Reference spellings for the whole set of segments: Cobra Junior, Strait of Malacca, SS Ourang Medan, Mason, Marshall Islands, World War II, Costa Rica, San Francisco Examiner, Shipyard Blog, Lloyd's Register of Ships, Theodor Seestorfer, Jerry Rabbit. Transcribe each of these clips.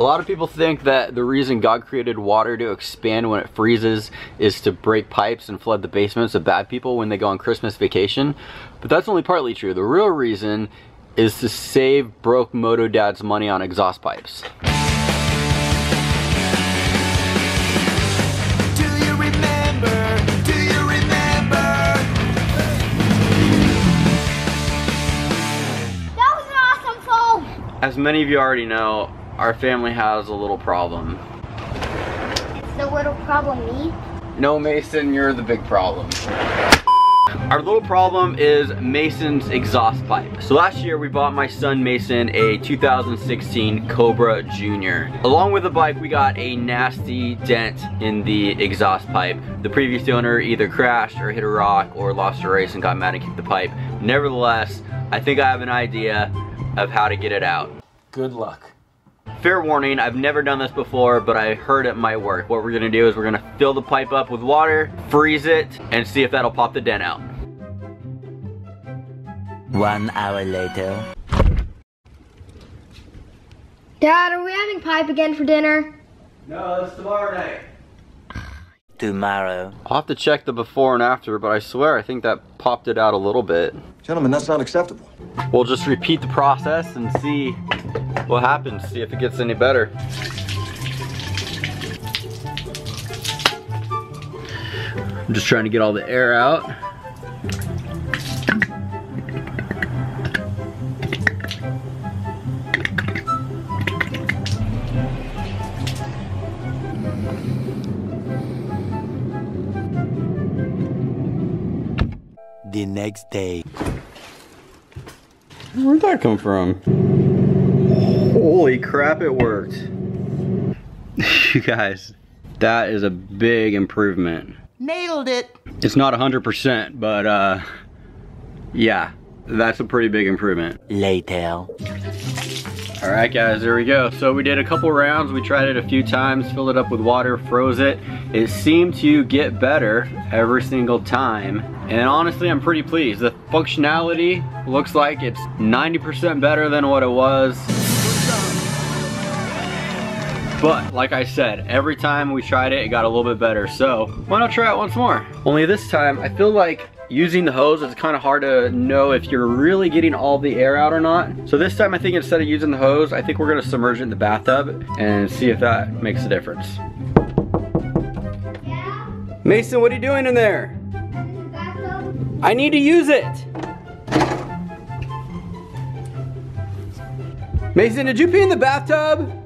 A lot of people think that the reason God created water to expand when it freezes is to break pipes and flood the basements of bad people when they go on Christmas vacation, but that's only partly true. The real reason is to save broke Moto Dad's money on exhaust pipes. That was an awesome fall! As many of you already know, our family has a little problem. Is the little problem me? No, Mason, you're the big problem. Our little problem is Mason's exhaust pipe. So last year we bought my son Mason a 2016 Cobra Junior. Along with the bike, we got a nasty dent in the exhaust pipe. The previous owner either crashed or hit a rock or lost a race and got mad and kicked the pipe. Nevertheless, I think I have an idea of how to get it out. Good luck. Fair warning, I've never done this before, but I heard it might work. What we're gonna do is we're gonna fill the pipe up with water, freeze it, and see if that'll pop the dent out. 1 hour later. Dad, are we having pipe again for dinner? No, that's tomorrow night. Tomorrow. I'll have to check the before and after, but I swear I think that popped it out a little bit. Gentlemen, that's not acceptable. We'll just repeat the process and see what happens, see if it gets any better. I'm just trying to get all the air out. The next day. Where'd that come from? Holy crap, it worked. You guys, that is a big improvement. Nailed it. It's not 100%, but yeah, that's a pretty big improvement. Later. All right guys, there we go. So we did a couple rounds, we tried it a few times, filled it up with water, froze it. It seemed to get better every single time. And honestly, I'm pretty pleased. The functionality looks like it's 90% better than what it was. But like I said, every time we tried it, it got a little bit better. So why not try it once more? Only this time, I feel like using the hose, it's kind of hard to know if you're really getting all the air out or not. So this time I think instead of using the hose, I think we're gonna submerge it in the bathtub and see if that makes a difference. Yeah. Mason, what are you doing in there? In the bathtub. I need to use it. Mason, did you pee in the bathtub?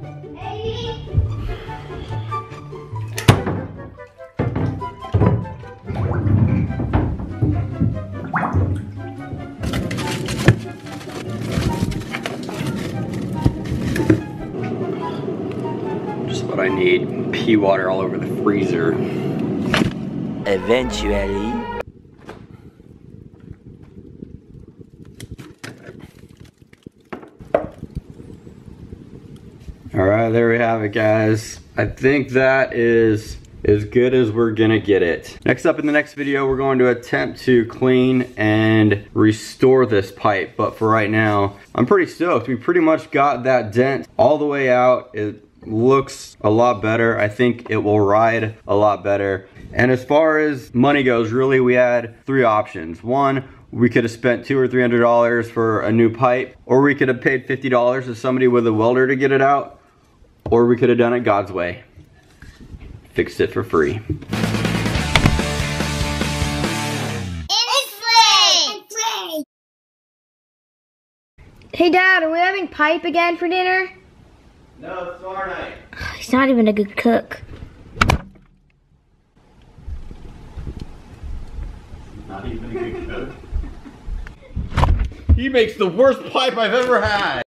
I need pee water all over the freezer. Eventually. All right, there we have it, guys. I think that is as good as we're gonna get it. Next up in the next video, we're going to attempt to clean and restore this pipe. But for right now, I'm pretty stoked. We pretty much got that dent all the way out. It looks a lot better. I think it will ride a lot better. And as far as money goes, really, we had three options. One, we could have spent $200 or $300 for a new pipe, or we could have paid $50 to somebody with a welder to get it out, or we could have done it God's way. Fixed it for free. It's free! Hey Dad, are we having pipe again for dinner? No, it's tomorrow night. He's not even a good cook. Not even a good cook? He makes the worst pipe I've ever had.